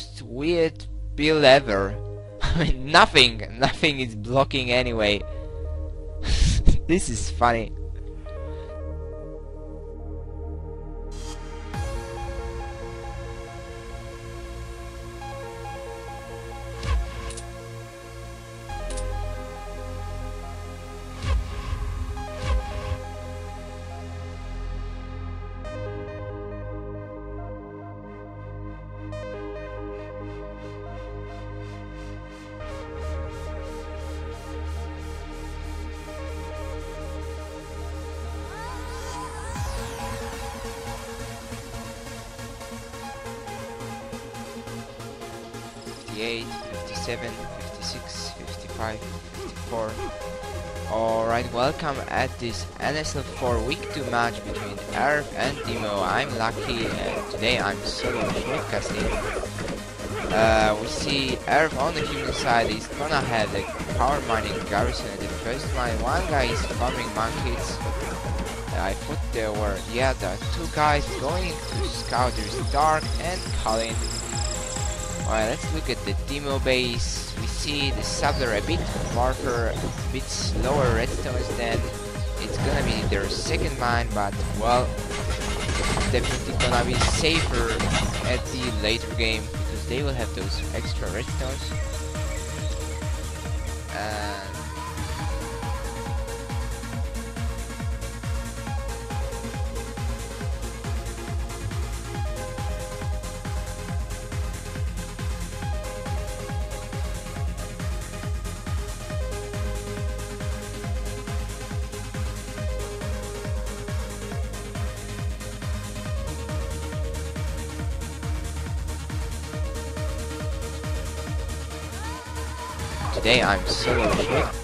most weird build ever. I mean, nothing is blocking anyway. This is funny. Welcome at this NSL4 Week 2 match between Arif and Demo. I'm Lucky and today I'm solo broadcasting. We see Arif on the human side is gonna have the power mining garrison at the first line. One guy is farming monkeys. I thought there were the two guys going to scout. There's Dark and Colin. Alright, let's look at the Demo base. We see the subler a bit farther, a bit slower redstones than it's gonna be their second mine, but well, definitely gonna be safer at the later game because they will have those extra redstones. Today I'm solo.